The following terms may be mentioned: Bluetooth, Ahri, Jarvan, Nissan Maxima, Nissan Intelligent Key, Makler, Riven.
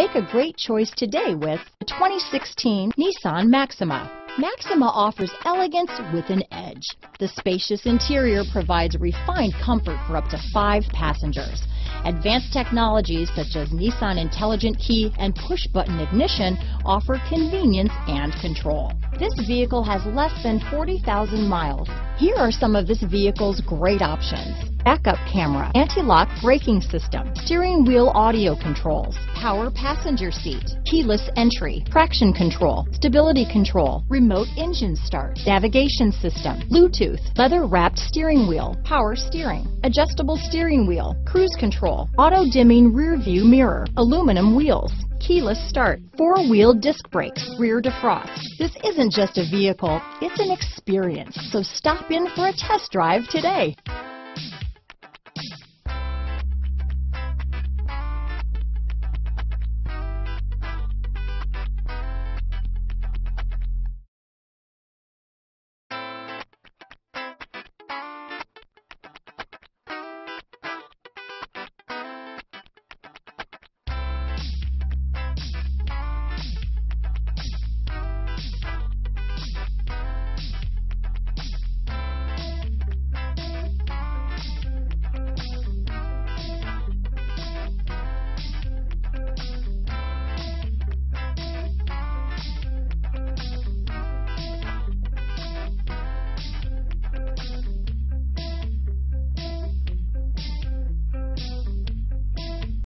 Make a great choice today with the 2016 Nissan Maxima. Maxima offers elegance with an edge. The spacious interior provides refined comfort for up to 5 passengers. Advanced technologies such as Nissan Intelligent Key and push-button ignition offer convenience and control. This vehicle has less than 40,000 miles. Here are some of this vehicle's great options: backup camera, anti-lock braking system, steering wheel audio controls, power passenger seat, keyless entry, traction control, stability control, remote engine start, navigation system, Bluetooth, leather-wrapped steering wheel, power steering, adjustable steering wheel, cruise control, auto-dimming rear-view mirror, aluminum wheels, keyless start, 4-wheel disc brakes, rear defrost. This isn't just a vehicle, it's an experience, so stop in for a test drive today.